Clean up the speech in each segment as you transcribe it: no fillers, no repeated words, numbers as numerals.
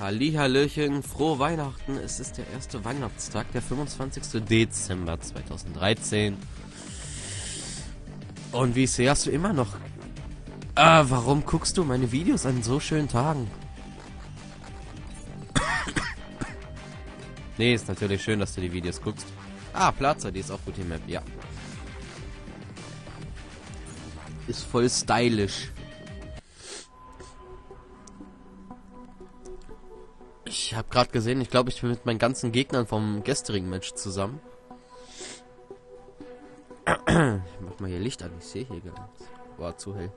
Hallihallöchen, frohe Weihnachten. Es ist der erste Weihnachtstag, der 25. Dezember 2013. Und wie hast du immer noch? Warum guckst du meine Videos an so schönen Tagen? Nee, ist natürlich schön, dass du die Videos guckst. Ah, Plaza, die ist auch gut, die Map, ja. Ist voll stylisch. Ich habe gerade gesehen, ich glaube, ich bin mit meinen ganzen Gegnern vom gestrigen Match zusammen. Ich mach mal hier Licht an, ich sehe hier gar nichts. Boah, zu hell.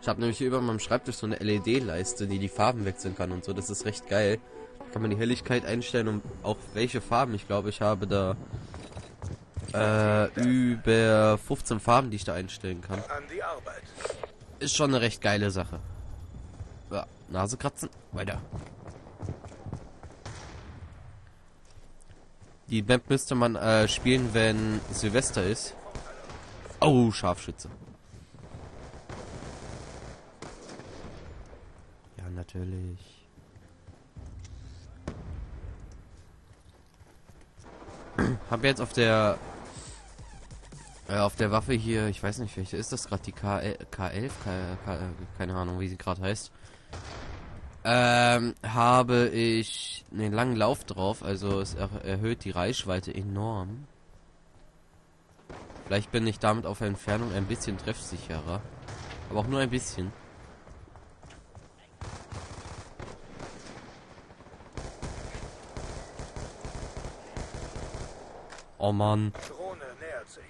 Ich habe nämlich hier über meinem Schreibtisch so eine LED-Leiste, die die Farben wechseln kann und so. Das ist recht geil. Kann man die Helligkeit einstellen und auch welche Farben. Ich glaube, ich habe da über 15 Farben, die ich da einstellen kann. Ist schon eine recht geile Sache. Ja, Nase kratzen, weiter. Die Map müsste man spielen, wenn Silvester ist. Oh, Scharfschütze. Ja, natürlich. Haben wir jetzt auf der Waffe hier, ich weiß nicht, welche ist das gerade, die K11, keine Ahnung, wie sie gerade heißt, habe ich einen langen Lauf drauf, also es erhöht die Reichweite enorm. Vielleicht bin ich damit auf Entfernung ein bisschen treffsicherer, aber auch nur ein bisschen. Oh Mann. Drohne nähert sich.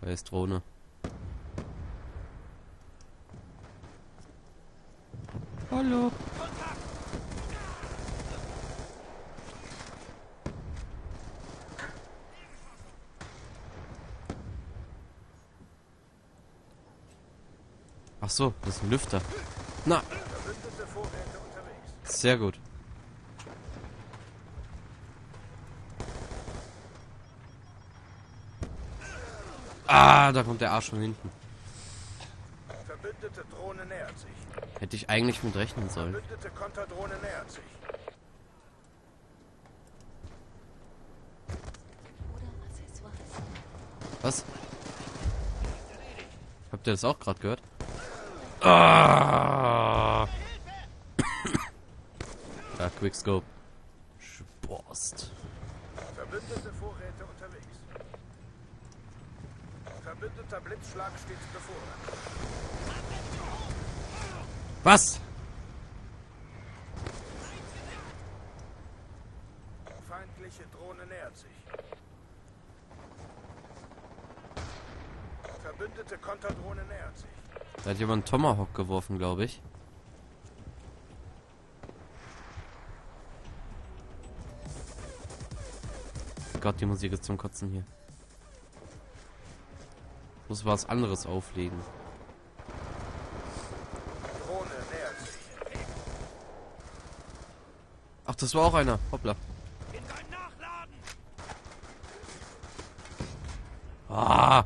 Scheiß Drohne. Hallo. Ach so, das ist ein Lüfter. Na. Sehr gut. Ah, da kommt der Arsch von hinten. Verbündete Drohne nähert sich. Hätte ich eigentlich mit rechnen sollen. Verbündete Konterdrohne nähert sich. Was? Habt ihr das auch gerade gehört? Ah! Da, Quickscope. Sporst. Verbündete Vorräte unterwegs. Verbündeter Blitzschlag steht bevor. Was? Feindliche Drohne nähert sich. Verbündete Konterdrohne nähert sich. Da hat jemand Tomahawk geworfen, glaube ich. Gott, die Musik ist zum Kotzen hier. Muss was anderes auflegen. Drohne nähert sich. Ach, das war auch einer. Hoppla. Ah.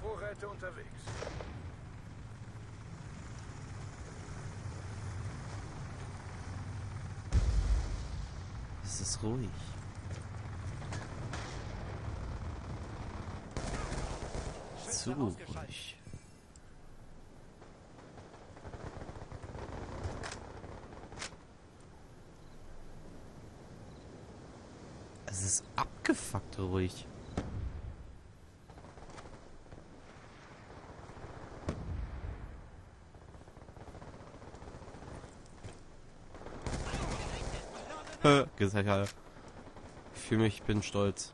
Vorräte unterwegs. Es ist ruhig. Zu ruhig. Es ist abgefuckt ruhig. Ich fühle mich, ich bin stolz.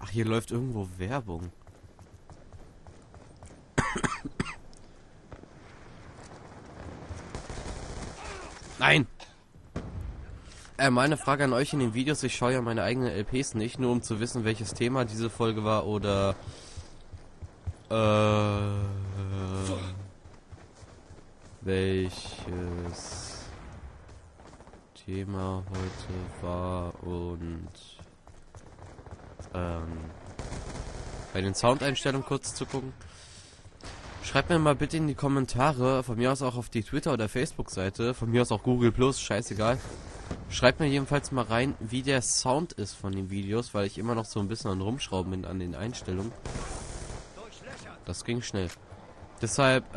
Ach, hier läuft irgendwo Werbung. Nein! Meine Frage an euch in den Videos, ich schaue ja meine eigenen LPs nicht, nur um zu wissen, welches Thema diese Folge war oder... welches Thema heute war und bei den Soundeinstellungen kurz zu gucken. Schreibt mir mal bitte in die Kommentare, von mir aus auch auf die Twitter- oder Facebook-Seite, von mir aus auch Google+, scheißegal. Schreibt mir jedenfalls mal rein, wie der Sound ist von den Videos, weil ich immer noch so ein bisschen an Rumschrauben bin an den Einstellungen. Das ging schnell. Deshalb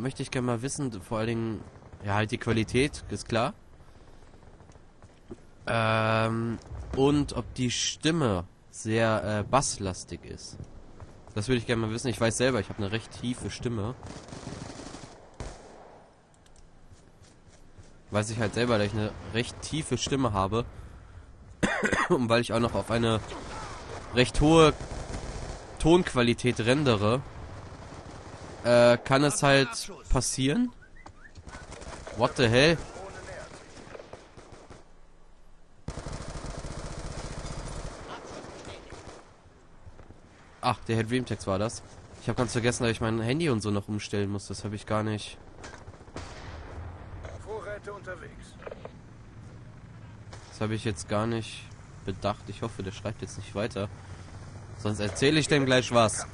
möchte ich gerne mal wissen, vor allen Dingen, ja halt die Qualität, ist klar. Und ob die Stimme sehr basslastig ist. Das würde ich gerne mal wissen. Ich weiß selber, ich habe eine recht tiefe Stimme. Weiß ich halt selber, dass ich eine recht tiefe Stimme habe. Und weil ich auch noch auf eine recht hohe Tonqualität rendere, kann es halt passieren. What the hell? Ach, der Dreamtext war das. Ich habe ganz vergessen, dass ich mein Handy und so noch umstellen muss. Das habe ich gar nicht. Vorräte unterwegs. Das habe ich jetzt gar nicht bedacht. Ich hoffe, der schreibt jetzt nicht weiter. Sonst erzähle ich dem gleich was.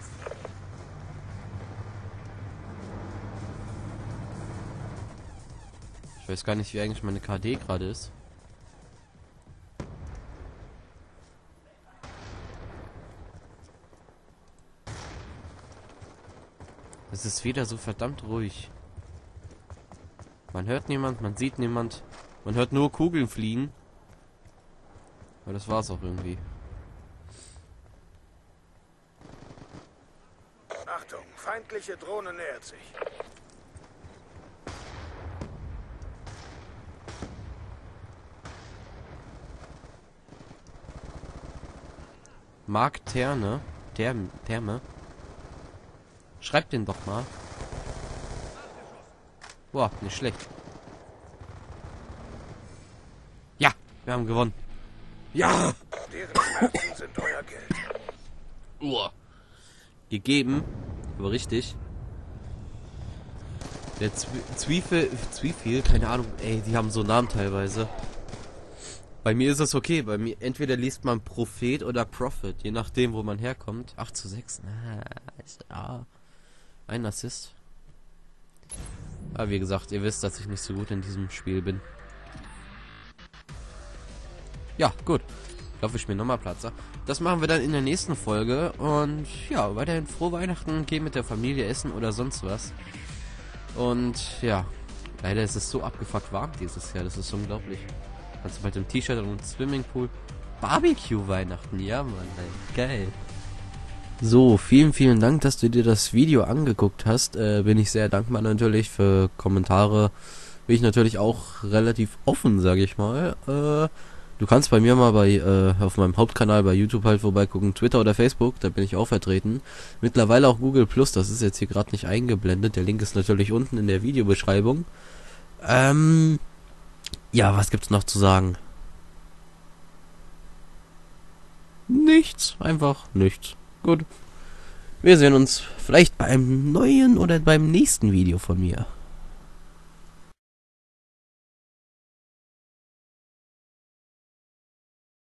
Ich weiß gar nicht, wie eigentlich meine KD gerade ist. Es ist wieder so verdammt ruhig. Man hört niemand, man sieht niemand. Man hört nur Kugeln fliegen. Aber das war's auch irgendwie. Achtung, feindliche Drohne nähert sich. Mark Terne. Therme. Schreibt den doch mal. Boah, nicht schlecht. Ja, wir haben gewonnen. Ja! Deren Schmerzen sind euer Geld. Boah. Gegeben, aber richtig. Der Zwiefel, keine Ahnung, ey, die haben so Namen teilweise. Bei mir ist es okay, bei mir entweder liest man Prophet oder Propfhet, je nachdem, wo man herkommt. 8:6, na, ist da. Ein Assist. Aber wie gesagt, ihr wisst, dass ich nicht so gut in diesem Spiel bin. Ja, gut. Ich glaube, ich spiele nochmal Platzer. Das machen wir dann in der nächsten Folge. Und ja, weiterhin frohe Weihnachten. Geh mit der Familie essen oder sonst was. Und ja, leider ist es so abgefuckt warm dieses Jahr. Das ist unglaublich. Also bei dem T-Shirt und Swimmingpool. Barbecue-Weihnachten. Ja, Mann. Ey. Geil. So, vielen Dank, dass du dir das Video angeguckt hast. Bin ich sehr dankbar natürlich für Kommentare. Bin ich natürlich auch relativ offen, sage ich mal. Du kannst bei mir mal auf meinem Hauptkanal bei YouTube halt vorbeigucken, Twitter oder Facebook, da bin ich auch vertreten. Mittlerweile auch Google+, das ist jetzt hier gerade nicht eingeblendet. Der Link ist natürlich unten in der Videobeschreibung. Ja, was gibt's noch zu sagen? Nichts, einfach nichts. Gut. Wir sehen uns vielleicht beim neuen oder beim nächsten Video von mir.